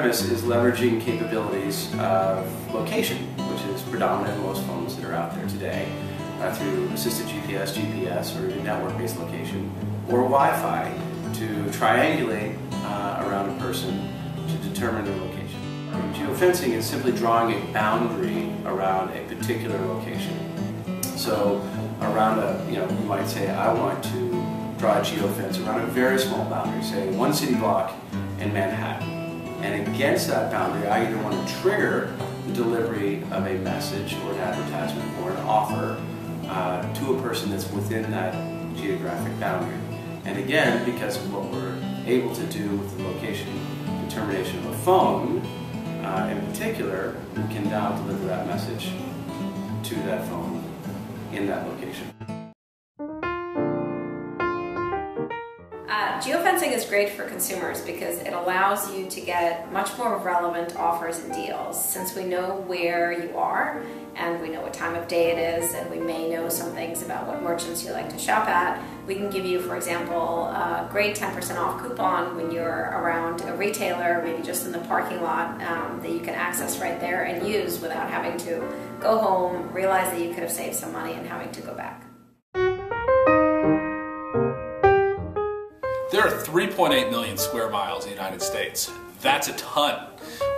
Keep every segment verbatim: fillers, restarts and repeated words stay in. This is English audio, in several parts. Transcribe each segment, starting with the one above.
premise is leveraging capabilities of location, which is predominant in most phones that are out there today, uh, through assisted G P S, G P S, or network-based location, or Wi-Fi, to triangulate uh, around a person to determine their location. Geofencing is simply drawing a boundary around a particular location. So around a, you know, you might say, I want to draw a geofence around a very small boundary, say one city block in Manhattan. And against that boundary, I either want to trigger the delivery of a message or an advertisement or an offer uh, to a person that's within that geographic boundary. And again, because of what we're able to do with the location determination of a phone, uh, in particular, we can now deliver that message to that phone in that location. Uh, geofencing is great for consumers because it allows you to get much more relevant offers and deals, since we know where you are and we know what time of day it is, and we may know some things about what merchants you like to shop at. We can give you, for example, a great ten percent off coupon when you're around a retailer, maybe just in the parking lot, um, that you can access right there and use without having to go home, realize that you could have saved some money and having to go back. There are three point eight million square miles in the United States. That's a ton.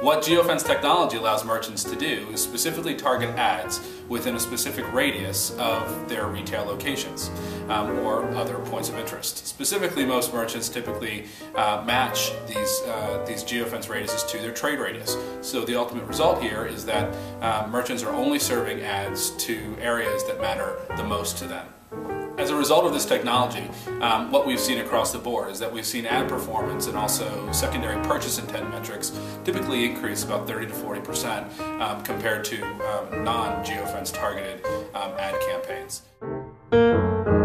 What geofence technology allows merchants to do is specifically target ads within a specific radius of their retail locations um, or other points of interest. Specifically, most merchants typically uh, match these, uh, these geofence radiuses to their trade radius. So the ultimate result here is that uh, merchants are only serving ads to areas that matter the most to them. As a result of this technology, um, what we've seen across the board is that we've seen ad performance and also secondary purchase intent metrics typically increase about thirty to forty percent um, compared to um, non-geofence targeted um, ad campaigns.